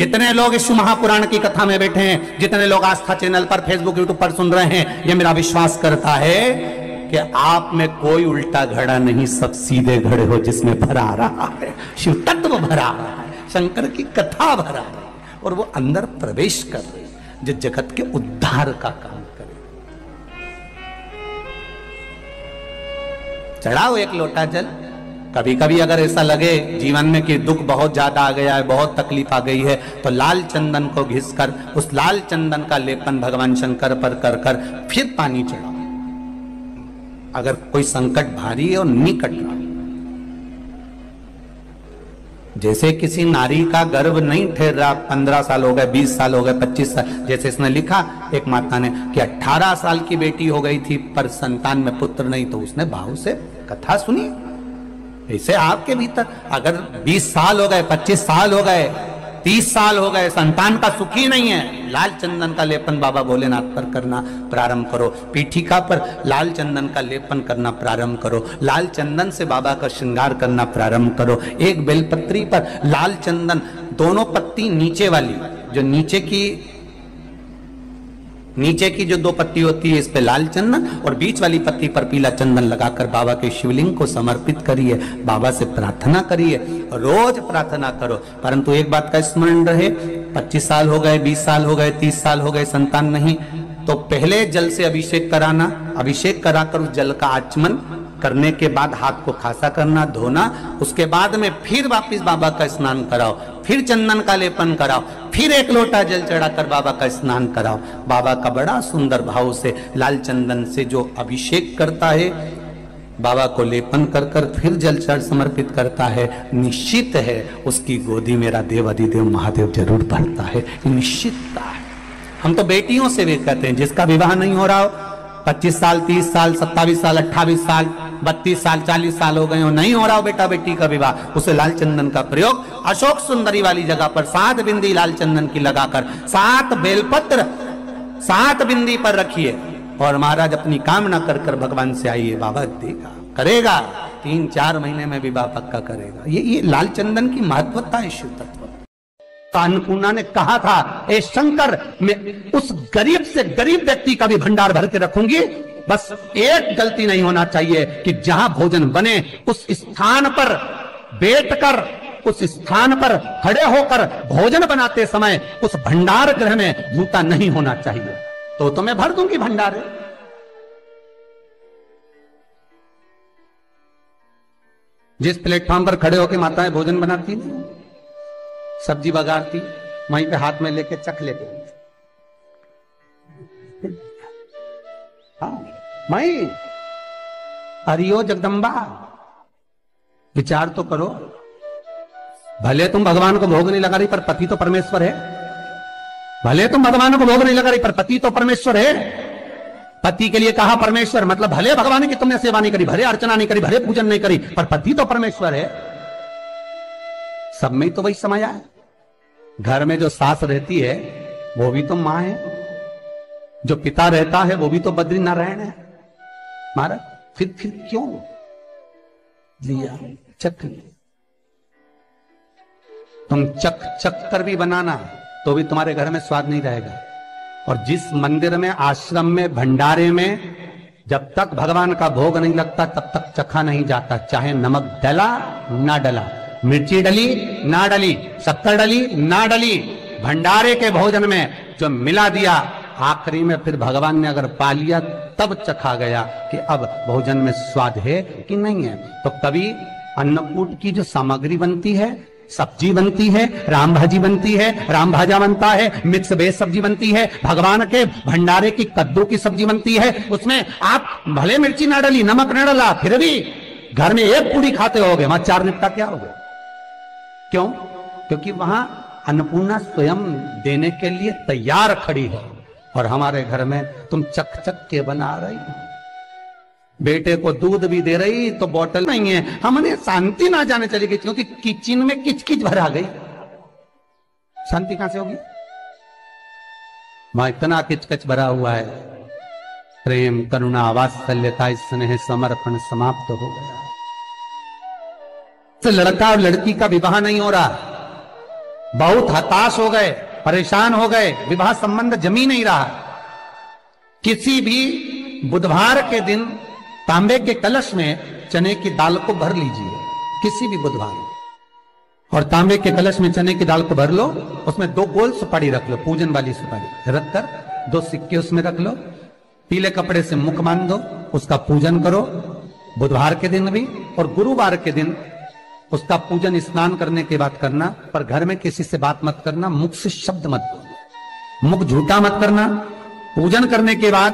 जितने लोग इस शिव महापुराण की कथा में बैठे हैं, जितने लोग आस्था चैनल पर, फेसबुक, यूट्यूब पर सुन रहे हैं, ये मेरा विश्वास करता है कि आप में कोई उल्टा घड़ा नहीं, सब सीधे घड़े हो जिसमें भरा रहा है शिव तत्व, भरा रहा है शंकर की कथा, भरा रही है और वो अंदर प्रवेश कर रही है जो जगत के उद्धार का काम करे। चढ़ाओ एक लोटा जल। कभी कभी अगर ऐसा लगे जीवन में कि दुख बहुत ज्यादा आ गया है, बहुत तकलीफ आ गई है, तो लाल चंदन को घिसकर उस लाल चंदन का लेपन भगवान शंकर पर कर कर फिर पानी चढ़ाओ। अगर कोई संकट भारी है और निकट रहा, जैसे किसी नारी का गर्भ नहीं ठहर रहा, 15 साल हो गए, 20 साल हो गए, 25 साल, जैसे इसने लिखा एक माता ने कि 18 साल की बेटी हो गई थी पर संतान में पुत्र नहीं, तो उसने भाव से कथा सुनी। ऐसे आपके भीतर अगर 20 साल हो गए, 25 साल हो गए, 30 साल हो गए, संतान का सुखी नहीं है, लाल चंदन का लेपन बाबा भोलेनाथ पर करना प्रारंभ करो। पीठिका पर लाल चंदन का लेपन करना प्रारंभ करो, लाल चंदन से बाबा का श्रृंगार करना प्रारंभ करो। एक बेलपत्री पर लाल चंदन, दोनों पत्ती नीचे वाली, जो नीचे की जो 2 पत्ती होती है, इस पे लाल चंदन और बीच वाली पत्ती पर पीला चंदन लगाकर बाबा के शिवलिंग को समर्पित करिए, बाबा से प्रार्थना करिए, रोज प्रार्थना करो। परंतु एक बात का स्मरण रहे, 25 साल हो गए, 20 साल हो गए, 30 साल हो गए, संतान नहीं, तो पहले जल से अभिषेक कराना, अभिषेक कराकर उस जल का आचमन करने के बाद हाथ को खासा करना, धोना, उसके बाद में फिर वापस बाबा का स्नान कराओ, फिर चंदन का लेपन कराओ, फिर एक लोटा जल चढ़ाकर बाबा का स्नान कराओ। बाबा का बड़ा सुंदर भाव से लाल चंदन से जो अभिषेक करता है, बाबा को लेपन कर कर फिर जल चढ़ समर्पित करता है, निश्चित है उसकी गोदी मेरा देव अधिदेव महादेव जरूर पड़ता है, निश्चितता है। हम तो बेटियों से भी कहते हैं, जिसका विवाह नहीं हो रहा हो, 25 साल, 30 साल, 27 साल, 28 साल, 32 साल, 40 साल हो गए हो, नहीं हो रहा हो बेटा बेटी का विवाह, उसे लाल चंदन का प्रयोग अशोक सुंदरी वाली जगह पर 7 बिंदी लाल चंदन की लगाकर 7 बेलपत्र 7 बिंदी पर रखिए और महाराज अपनी कामना कर कर भगवान से आइए, बाबा देगा, करेगा, 3-4 महीने में विवाह पक्का करेगा। ये लाल चंदन की महत्वता है शिव तत्व। कानकूणा ने कहा था, ए शंकर, मैं उस गरीब से गरीब व्यक्ति का भी भंडार भर के रखूंगी, बस एक गलती नहीं होना चाहिए कि जहां भोजन बने उस स्थान पर बैठकर, उस स्थान पर खड़े होकर भोजन बनाते समय उस भंडार गृह में जूता नहीं होना चाहिए, तो मैं भर दूंगी भंडार। जिस प्लेटफॉर्म पर खड़े होकर माताएं भोजन बनाती, सब्जी बगाड़ती, वहीं पे हाथ में लेके चख लेते, हाँ माई हरिओ जगदम्बा, विचार तो करो, भले तुम भगवान को भोग नहीं लगा रही पर पति तो परमेश्वर है, भले तुम भगवान को भोग नहीं लगा रही पर पति तो परमेश्वर है। पति के लिए कहा परमेश्वर, मतलब भले भगवान की तुमने सेवा नहीं करी, भले अर्चना नहीं करी, भले पूजन नहीं करी, पर पति तो परमेश्वर है। सब में तो वही समाया है। घर में जो सास रहती है वो भी तो माँ है, जो पिता रहता है वो भी तो बद्री नारायण है। महाराज फिर क्यों लिया चक, तुम चक चक कर भी बनाना तो भी तुम्हारे घर में स्वाद नहीं रहेगा। और जिस मंदिर में, आश्रम में, भंडारे में जब तक भगवान का भोग नहीं लगता तब तक चखा नहीं जाता, चाहे नमक डला ना डला, मिर्ची डली ना डली, शक्कर डली ना डली, भंडारे के भोजन में जो मिला दिया, आखिरी में फिर भगवान ने अगर पा लिया तब चखा गया कि अब भोजन में स्वाद है कि नहीं है। तो कभी अन्नकूट की जो सामग्री बनती है, सब्जी बनती है, राम भाजी बनती है, राम भाजा बनता है, मिक्स वेज सब्जी बनती है, भगवान के भंडारे की कद्दू की सब्जी बनती है, उसमें आप भले मिर्ची ना डली, नमक ना डला, फिर भी घर में एक पूरी खाते होगे, वहां 4 निपटा क्या हो गया? क्यों? क्योंकि वहां अन्नपूर्णा स्वयं देने के लिए तैयार खड़ी है और हमारे घर में तुम चक चक के बना रही हो। बेटे को दूध भी दे रही तो बोतल नहीं है, हमने शांति ना जाने चली गई क्योंकि किचन में किचकिच भरा गई। शांति कहां से होगी? वहां इतना किचकिच भरा हुआ है, प्रेम, करुणा, वात्सल्यता, स्नेह, समर्पण समाप्त हो गया। तो लड़का और लड़की का विवाह नहीं हो रहा, बहुत हताश हो गए, परेशान हो गए, विवाह संबंध जमी नहीं रहा। किसी भी बुधवार के दिन तांबे के कलश में चने की दाल को भर लीजिए, किसी भी बुधवार, और तांबे के कलश में चने की दाल को भर लो, उसमें 2 गोल सुपारी रख लो, पूजन वाली सुपारी रखकर 2 सिक्के उसमें रख लो, पीले कपड़े से मुख बांध दो, उसका पूजन करो बुधवार के दिन भी, और गुरुवार के दिन उसका पूजन स्नान करने के बाद करना। पर घर में किसी से बात मत करना, मुख से शब्द मत बोलना, मुख झूठा मत करना। पूजन करने के बाद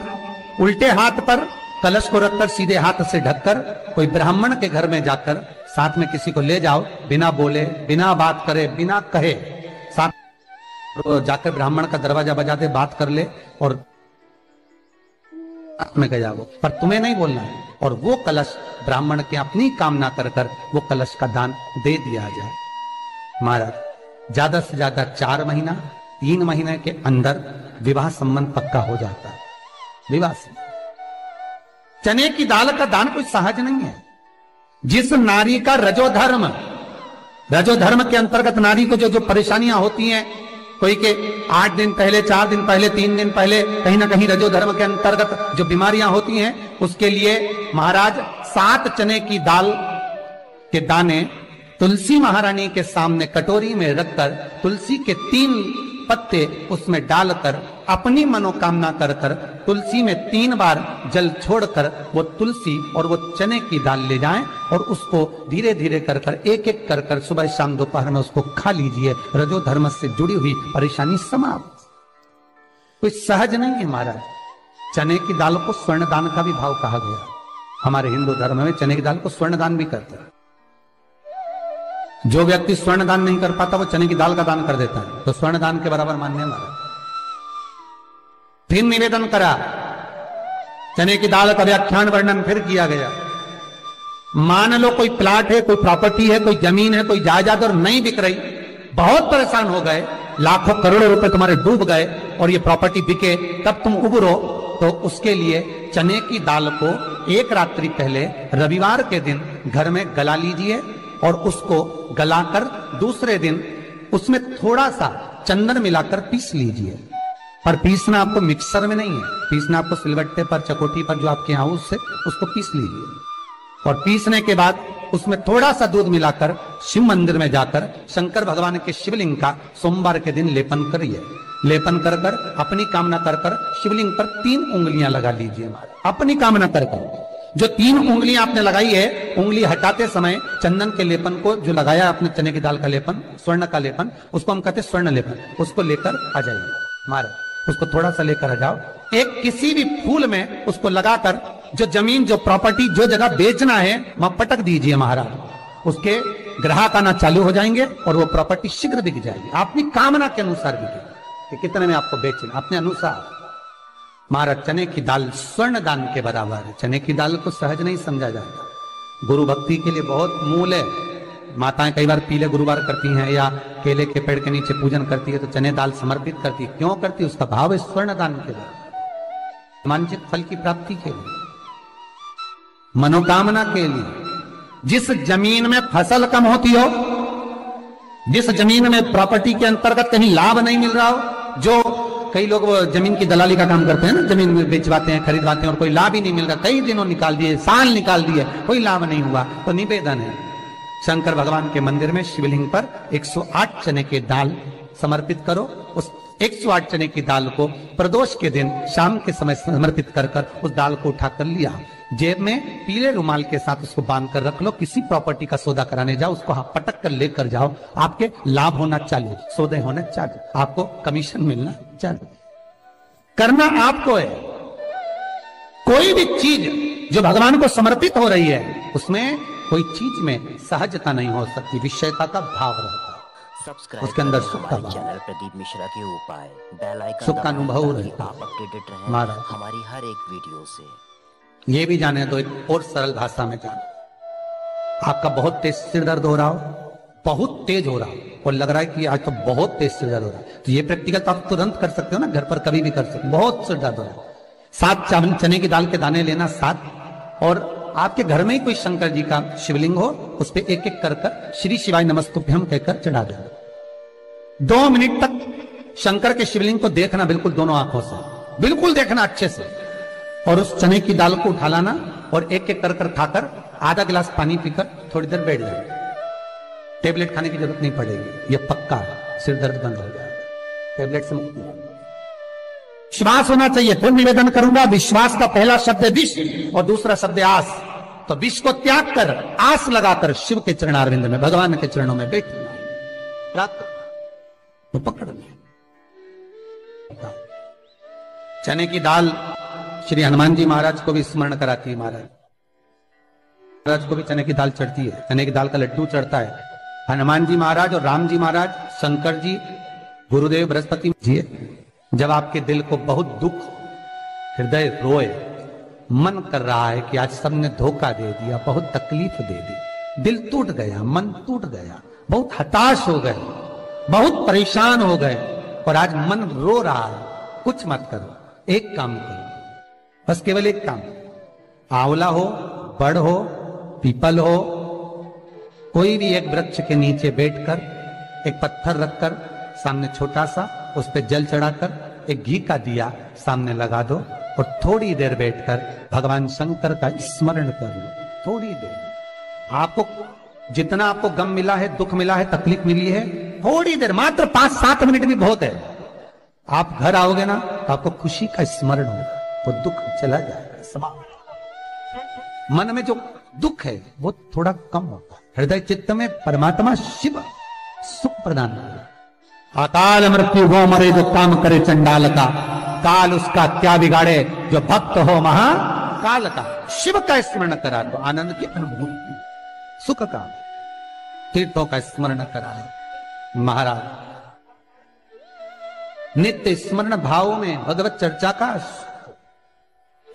उल्टे हाथ पर कलश को रखकर सीधे हाथ से ढककर कोई ब्राह्मण के घर में जाकर साथ में किसी को ले जाओ, बिना बोले, बिना बात करे, बिना कहे, साथ जाकर ब्राह्मण का दरवाजा बजाते बात कर ले और में गया वो, पर तुम्हें नहीं बोलना है। और वो कलश ब्राह्मण के अपनी कामना कर कर वो कलश का दान दे दिया जाए। महाराज ज्यादा से ज्यादा 4 महीना 3 महीने के अंदर विवाह संबंध पक्का हो जाता है। विवाह चने की दाल का दान कोई सहज नहीं है। जिस नारी का रजोधर्म के अंतर्गत नारी को जो जो परेशानियां होती हैं, कोई के 8 दिन पहले, 4 दिन पहले, 3 दिन पहले, कहीं ना कहीं रजोधर्म के अंतर्गत जो बीमारियां होती हैं, उसके लिए महाराज 7 चने की दाल के दाने तुलसी महारानी के सामने कटोरी में रखकर तुलसी के 3 पत्ते उसमें डालकर अपनी मनोकामना कर कर तुलसी में 3 बार जल छोड़कर वो तुलसी और वो चने की दाल ले जाएं और उसको धीरे धीरे कर कर, एक एक कर कर, सुबह शाम दोपहर में उसको खा लीजिए। रजो धर्म से जुड़ी हुई परेशानी समाप्त। कोई सहज नहीं है महाराज। चने की दाल को स्वर्ण दान का भी भाव कहा गया। हमारे हिंदू धर्म में चने की दाल को स्वर्ण दान भी करते हैं। जो व्यक्ति स्वर्ण दान नहीं कर पाता वो चने की दाल का दान कर देता है, तो स्वर्ण दान के बराबर मानने वाला। फिर निवेदन करा, चने की दाल का व्याख्यान वर्णन फिर किया गया। मान लो कोई प्लाट है, कोई प्रॉपर्टी है, कोई जमीन है, कोई जायदाद और नहीं बिक रही, बहुत परेशान हो गए, लाखों करोड़ों रुपए तुम्हारे डूब गए और ये प्रॉपर्टी बिके तब तुम उबरो, तो उसके लिए चने की दाल को 1 रात्रि पहले रविवार के दिन घर में गला लीजिए और उसको गलाकर दूसरे दिन उसमें थोड़ा सा चंदन मिलाकर पीस लीजिए। पर पीसना आपको मिक्सर में नहीं है, पीसना आपको सिलबट्टे पर, चकोटी पर, जो आपके यहाँ उससे उसको पीस लीजिए। और पीसने के बाद उसमें थोड़ा सा दूध मिलाकर शिव मंदिर में जाकर शंकर भगवान के शिवलिंग का सोमवार के दिन लेपन करिए। लेपन कर कर अपनी कामना कर कर शिवलिंग पर 3 उंगलियां लगा लीजिए। अपनी कामना कर कर जो 3 उंगलियां आपने लगाई है, उंगली हटाते समय चंदन के लेपन को जो लगाया आपने, चने की दाल का लेपन, स्वर्ण का लेपन, उसको हम कहते हैं स्वर्ण लेपन, उसको लेकर आ जाइए महाराज। उसको थोड़ा सा लेकर आ जाओ, एक किसी भी फूल में उसको लगाकर जो जमीन, जो प्रॉपर्टी, जो जगह बेचना है वहां पटक दीजिए महाराज। उसके ग्राहक आना चालू हो जाएंगे और वो प्रॉपर्टी शीघ्र बिक जाएगी, अपनी कामना के अनुसार बिकेगी कि कितने में आपको बेचना, अपने अनुसार। महाराज चने की दाल स्वर्ण दान के बराबर है। चने की दाल को सहज नहीं समझा जाएगा। गुरु भक्ति के लिए बहुत मूल है। माताएं कई बार पीले गुरुवार करती हैं या केले के पेड़ के नीचे पूजन करती है तो चने दाल समर्पित करती है। क्यों करती? उसका भाव है स्वर्ण दान के लिए, मानसिक फल की प्राप्ति के लिए, मनोकामना के लिए। जिस जमीन में फसल कम होती हो, जिस जमीन में प्रॉपर्टी के अंतर्गत कहीं लाभ नहीं मिल रहा हो, जो कई लोग वो जमीन की दलाली का काम करते हैं ना, जमीन में बेचवाते हैं, खरीदवाते हैं और कोई लाभ ही नहीं मिल रहा, कई दिनों निकाल दिए, साल निकाल दिए, कोई लाभ नहीं हुआ, तो निवेदन है शंकर भगवान के मंदिर में शिवलिंग पर 108 चने के दाल समर्पित करो। उस 108 चने की दाल को प्रदोष के दिन शाम के समय समर्पित कर कर उस दाल को उठा कर लिया, जेब में पीले रुमाल के साथ उसको बांध कर रख लो। किसी प्रॉपर्टी का सौदा कराने जाओ, उसको पटक कर लेकर जाओ, आपके लाभ होना चाहिए, सौदे होना चाहिए, आपको कमीशन मिलना चाहिए। करना आपको है। कोई भी चीज जो भगवान को समर्पित हो रही है उसमें कोई चीज में सहजता नहीं हो सकती, विषयता का भाव रहता है उसके अंदर, सुख का चैनल प्रदीप मिश्रा के उपाय, बेल आइकन, सुख का अनुभव रहता है। आप अपडेटेड रहें हमारी हर एक वीडियो से। ये भी जाने तो एक और सरल भाषा में जाने, आपका बहुत तेज सिर दर्द हो रहा हो, बहुत तेज हो रहा हो और लग रहा है कि आज तो बहुत तेज सिर दर्द हो रहा है, तो ये प्रैक्टिकल तो आप तुरंत कर सकते हो ना, घर पर कभी भी कर सकते हो। बहुत सिर दर्द हो रहा है, 7 चने की दाल के दाने लेना, 7, और आपके घर में ही कोई शंकर जी का शिवलिंग हो उस पर 1-1 कर कर श्री शिवाज नमस्तुभ्यम कहकर चढ़ा देना। 2 मिनट तक शंकर के शिवलिंग को देखना, बिल्कुल दोनों आंखों से बिल्कुल देखना अच्छे से, और उस चने की दाल को उठा लाना और एक एक कर खाकर आधा गिलास पानी पीकर थोड़ी देर बैठ जाना। टेबलेट खाने की जरूरत नहीं पड़ेगी, यह पक्का सिर दर्द बंद हो जाएगा, टेबलेट से मुक्ति। विश्वास होना चाहिए। फिर निवेदन करूंगा, विश्वास का पहला शब्द है विश और दूसरा शब्द है आस। तो विश को त्याग कर आस लगाकर शिव के चरणारविंद में, भगवान के चरणों में बैठना, रात को पकड़ लेना। चने की दाल श्री हनुमान जी महाराज को भी स्मरण कराती है। महाराज को भी चने की दाल चढ़ती है, चने की दाल का लड्डू चढ़ता है। हनुमान जी महाराज और राम जी महाराज, शंकर जी, गुरुदेव बृहस्पति जी, जब आपके दिल को बहुत दुख, हृदय रोए, मन कर रहा है कि आज सबने धोखा दे दिया, बहुत तकलीफ दे दी, दिल टूट गया, मन टूट गया, बहुत हताश हो गए, बहुत परेशान हो गए और आज मन रो रहा है, कुछ मत करो, एक काम करो, बस केवल एक काम, आंवला हो, बड़ हो, पीपल हो, कोई भी एक वृक्ष के नीचे बैठकर एक पत्थर रखकर सामने छोटा सा, उस पर जल चढ़ाकर एक घी का दिया सामने लगा दो और थोड़ी देर बैठकर भगवान शंकर का स्मरण कर लो। थोड़ी देर, आपको जितना आपको गम मिला है, दुख मिला है, तकलीफ मिली है, थोड़ी देर, मात्र 5-7 मिनट भी बहुत है। आप घर आओगे ना तो आपको खुशी का स्मरण होगा, वो दुख चला जाएगा, समाप्त। मन में जो दुख है वो थोड़ा कम होगा, हृदय चित्त में परमात्मा शिव सुख प्रदान करेगा। अकाल मृत्यु हो मरे जो काम करे चंडाल का, काल उसका क्या बिगाड़े जो भक्त हो महा काल का। शिव का स्मरण करा दो, आनंद की अनुभूति, सुख का, तीर्थों का स्मरण करा दो। महाराज नित्य स्मरण भाव में भगवत चर्चा का।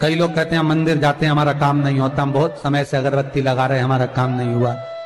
कई लोग कहते हैं मंदिर जाते हैं हमारा काम नहीं होता, हम बहुत समय से अगरबत्ती लगा रहे हैं हमारा काम नहीं हुआ,